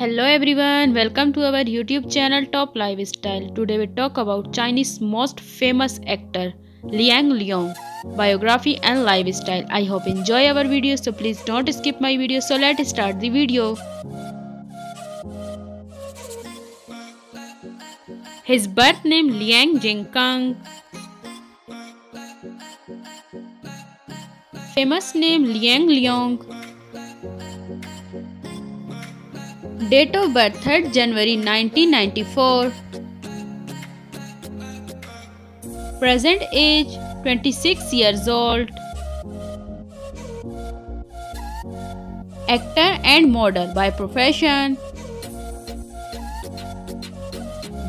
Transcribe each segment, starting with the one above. Hello everyone, welcome to our YouTube channel Top Lifestyle. Today we talk about Chinese most famous actor Liang Liang, biography and lifestyle. I hope you enjoy our video, so please don't skip my video. So let's start the video. His birth name Liang Jing. Famous name Liang Liang. Date of birth 3rd January 1994. Present age 26 years old. Actor and model by profession.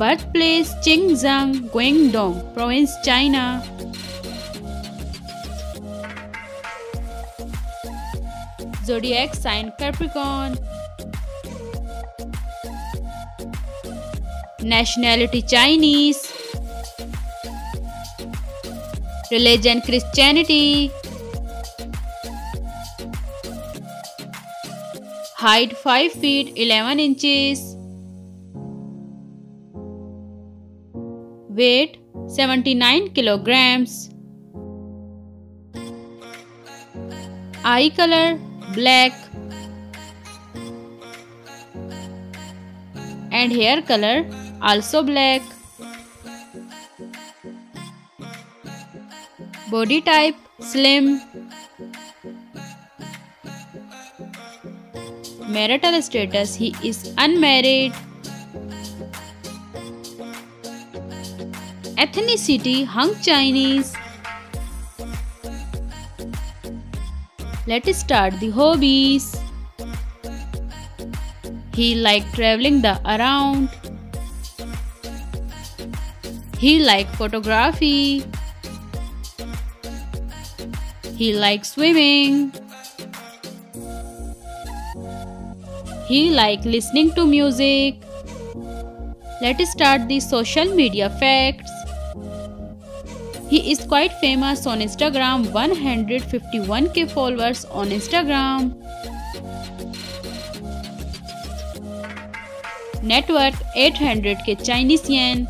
Birthplace Qingzang, Guangdong province, China. Zodiac sign Capricorn. Nationality Chinese. Religion Christianity. Height 5 feet 11 inches. Weight 79 kilograms. Eye color black and hair color also black. Body type slim. Marital status, he is unmarried. Ethnicity Hung Chinese. Let's start the hobbies. He liked traveling around. He liked photography. He liked swimming. He liked listening to music. Let's start the social media facts. He is quite famous on Instagram, 151,000 followers on Instagram. Net worth 800,000 Chinese yen.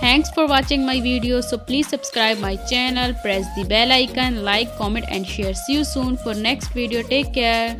Thanks for watching my video. So please subscribe my channel, press the bell icon, like, comment and share. See you soon for next video. Take care.